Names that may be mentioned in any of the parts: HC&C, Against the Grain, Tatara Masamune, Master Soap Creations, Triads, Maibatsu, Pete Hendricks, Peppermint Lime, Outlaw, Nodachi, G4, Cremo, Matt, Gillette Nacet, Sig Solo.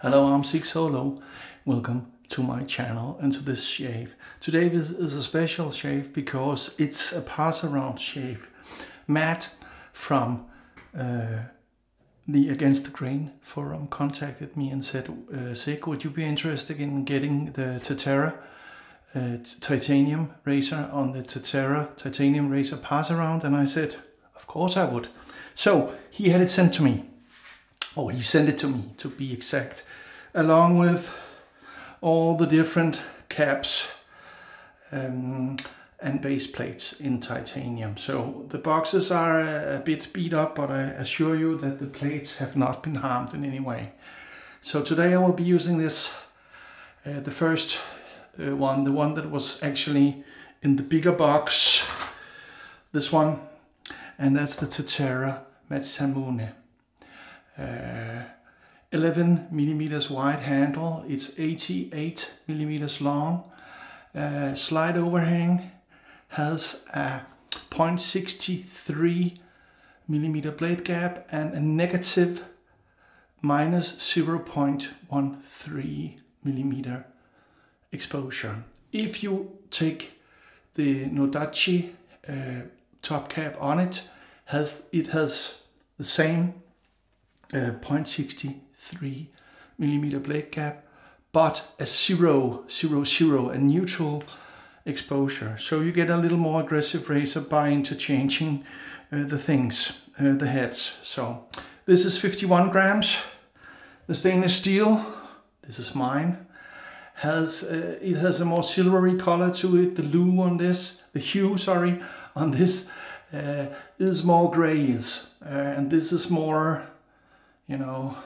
Hello, I'm Sig Solo. Welcome to my channel and to this shave. Today this is a special shave because it's a pass-around shave. Matt from the Against the Grain forum contacted me and said, Sig, would you be interested in getting the Tatara titanium razor on the Tatara titanium razor pass-around? And I said, of course I would. So he had it sent to me. Oh, he sent it to me, to be exact, along with all the different caps and base plates in titanium. So the boxes are a bit beat up, but I assure you that the plates have not been harmed in any way. So today I will be using this, the first one, the one that was actually in the bigger box, this one, and that's the Tatara Masamune. 11 millimeters wide handle, it's 88 millimeters long, slide overhang, has a 0.63 millimeter blade gap and a negative minus 0.13 millimeter exposure. If you take the Nodachi top cap on it, it has the same 0.63 millimeter blade gap, but a a neutral exposure. So you get a little more aggressive razor by interchanging the heads. So this is 51 grams. The stainless steel, this is mine, it has a more silvery color to it. The hue on this, is more grays, and this is more, you know,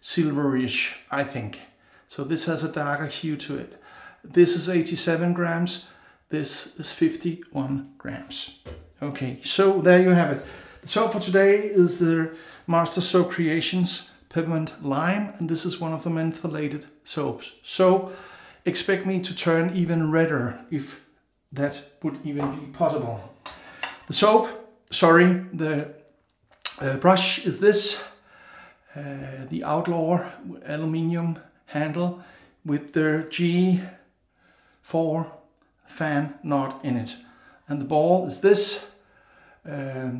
silverish, I think. So this has a darker hue to it. This is 87 grams. This is 51 grams. Okay, so there you have it. The soap for today is the Master Soap Creations Peppermint Lime, and this is one of the mentholated soaps. So expect me to turn even redder, if that would even be possible. The soap, sorry, the brush is this. The Outlaw aluminium handle with the G4 fan knot in it. And the ball is this, the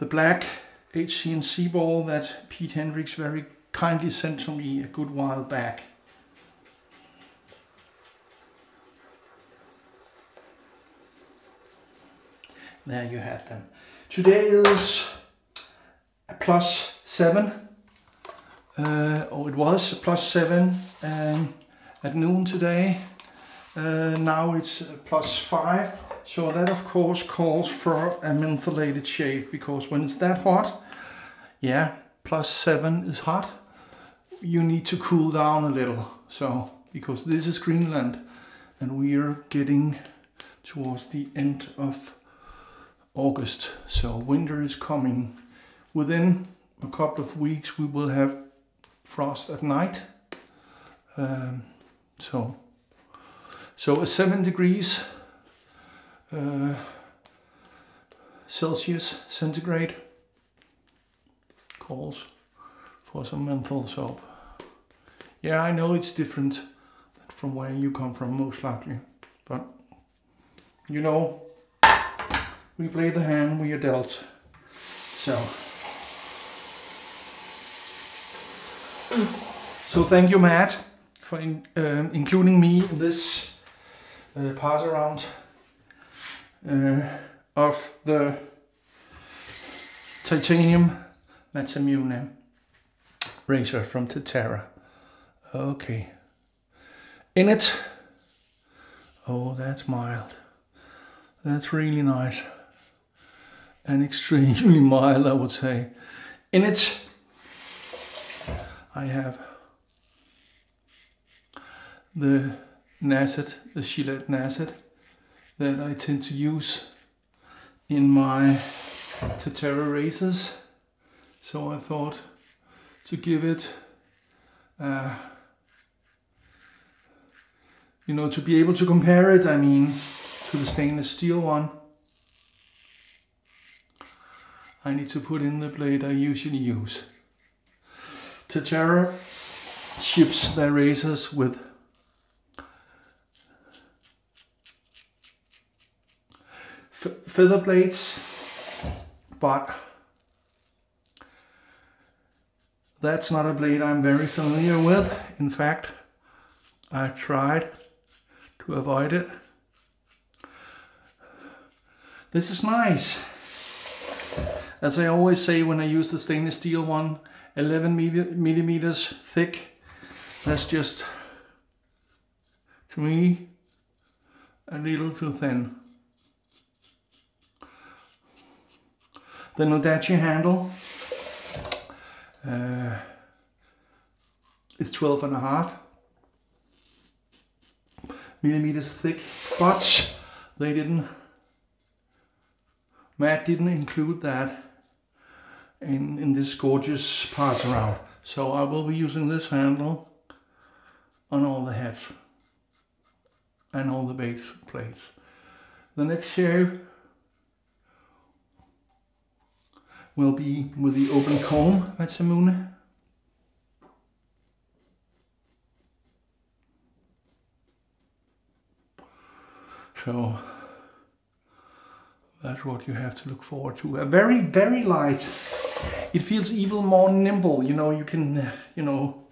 black HC&C ball that Pete Hendricks very kindly sent to me a good while back. There you have them. Today is a +7. It was +7 at noon today. Now it's +5, so that of course calls for a mentholated shave, because when it's that hot, yeah, +7 is hot, you need to cool down a little. So, because this is Greenland and we're getting towards the end of August, so winter is coming. Within a couple of weeks we will have frost at night, so a 7 degrees Celsius centigrade calls for some menthol soap. Yeah, I know it's different from where you come from, most likely, but you know, we play the hand we are dealt. So thank you, Matt, for including me in this pass around of the titanium Masamune razor from Tatara. Okay, in it. Oh, that's mild. That's really nice and extremely mild, I would say. In it, I have the Nacet, the Gillette Nacet, that I tend to use in my Tatara razors. So I thought to give it, you know, to be able to compare it, I mean, to the stainless steel one, I need to put in the blade I usually use. Tatara chips their razors with. Feather blades, but that's not a blade I'm very familiar with. In fact, I tried to avoid it. This is nice. As I always say when I use the stainless steel one, 11 millimeters thick. That's just, to me, a little too thin. The Nodachi handle is 12.5 millimeters thick, but they didn't, Matt didn't include that in this gorgeous pass around. So I will be using this handle on all the heads and all the base plates. The next shave will be with the open comb Masamune. So that's what you have to look forward to. A very, very light. It feels even more nimble. You know, you can, you know.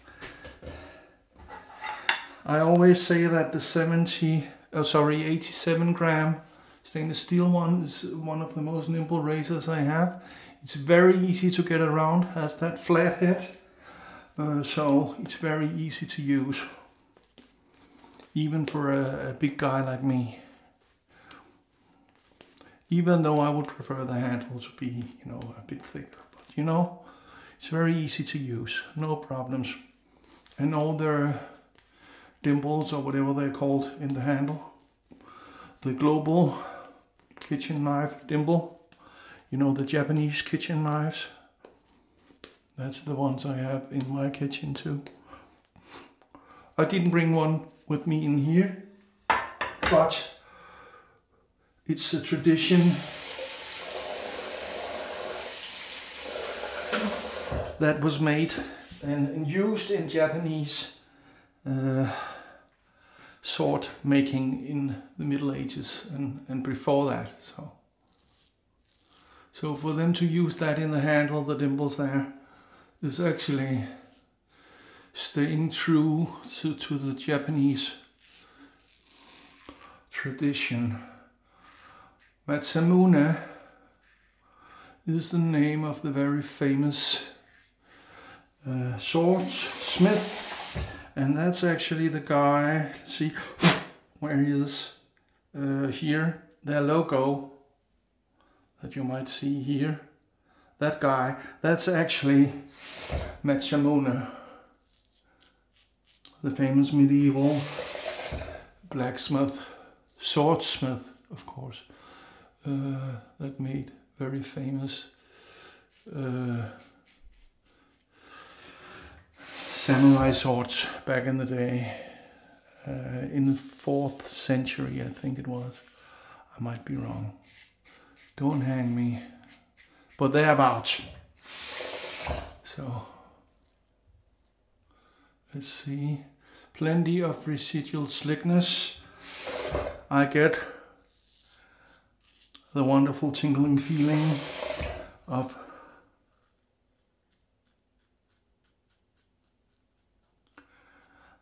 I always say that the 87 gram stainless steel one is one of the most nimble razors I have. It's very easy to get around, has that flat head, so it's very easy to use, even for a big guy like me. Even though I would prefer the handle to be, you know, a bit thicker, but you know, it's very easy to use, no problems. And all their dimples or whatever they're called in the handle, the global kitchen knife dimple. You know, the Japanese kitchen knives. That's the ones I have in my kitchen too. I didn't bring one with me in here, but it's a tradition that was made and used in Japanese sword making in the Middle Ages and before that. So for them to use that in the handle, the dimples there, is actually staying true to the Japanese tradition. Masamune is the name of the very famous swordsmith, and that's actually the guy, see where he is here, their logo that you might see here, that guy, that's actually Masamune, the famous medieval blacksmith, swordsmith, of course, that made very famous samurai swords back in the day, in the 4th century, I think it was. I might be wrong. Don't hang me, but thereabouts. So, let's see. Plenty of residual slickness. I get the wonderful tingling feeling of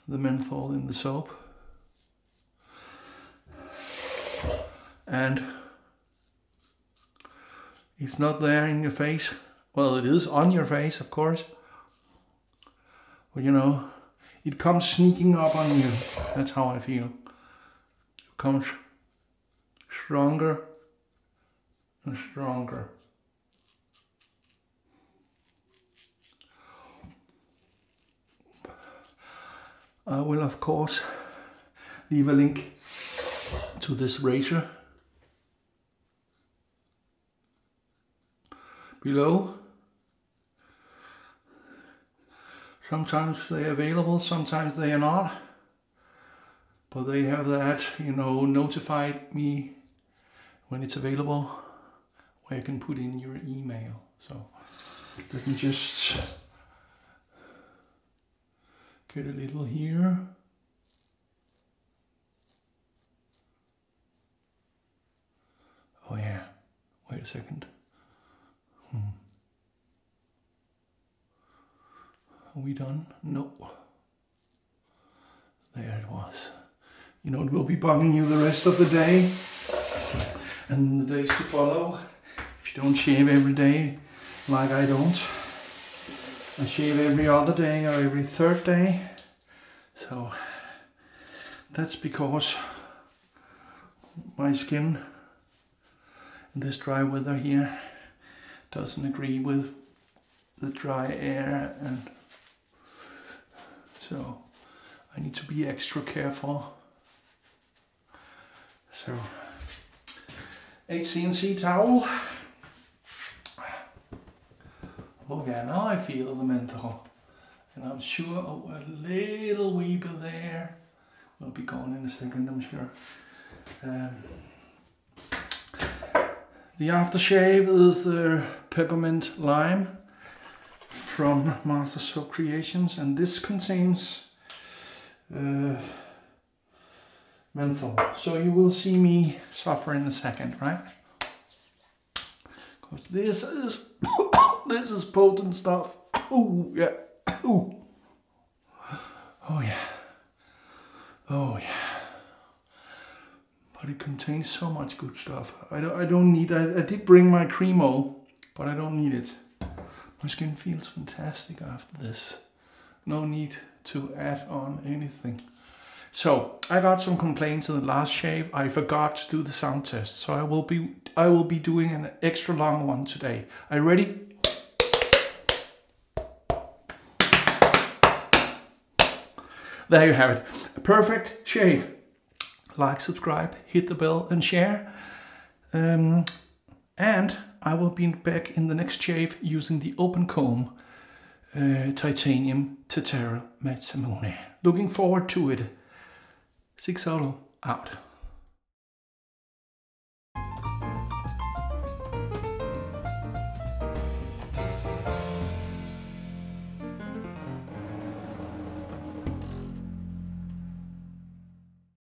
the menthol in the soap. And it's not there in your face. Well, it is on your face, of course. But you know, it comes sneaking up on you. That's how I feel. It comes stronger and stronger. I will, of course, leave a link to this razor below. Sometimes they're available, sometimes they are not, but they have that, you know, notified me when it's available, where you can put in your email. So let me just Get a little here. Oh yeah, wait a second. Are we done? No. There it was. You know, it will be bugging you the rest of the day and the days to follow. If you don't shave every day, like I don't. I shave every other day or every third day. So that's because my skin in this dry weather here doesn't agree with the dry air, and so I need to be extra careful. So HC&C towel. Oh yeah, now I feel the menthol, and I'm sure a little wee bit there will be gone in a second, I'm sure. The aftershave is the Peppermint Lime from Master Soap Creations, and this contains menthol, so you will see me suffer in a second, right? Because this is this is potent stuff. Oh yeah. Ooh. Oh yeah. Oh yeah. But it contains so much good stuff. I did bring my Cremo, but I don't need it. My skin feels fantastic after this. No need to add on anything. So I got some complaints in the last shave. I forgot to do the sound test, so I will be doing an extra long one today. Are you ready? There you have it. A perfect shave. Like, subscribe, hit the bell and share. And I will be back in the next shave using the open comb titanium Tatara Masamune. Looking forward to it. Sig Solo out.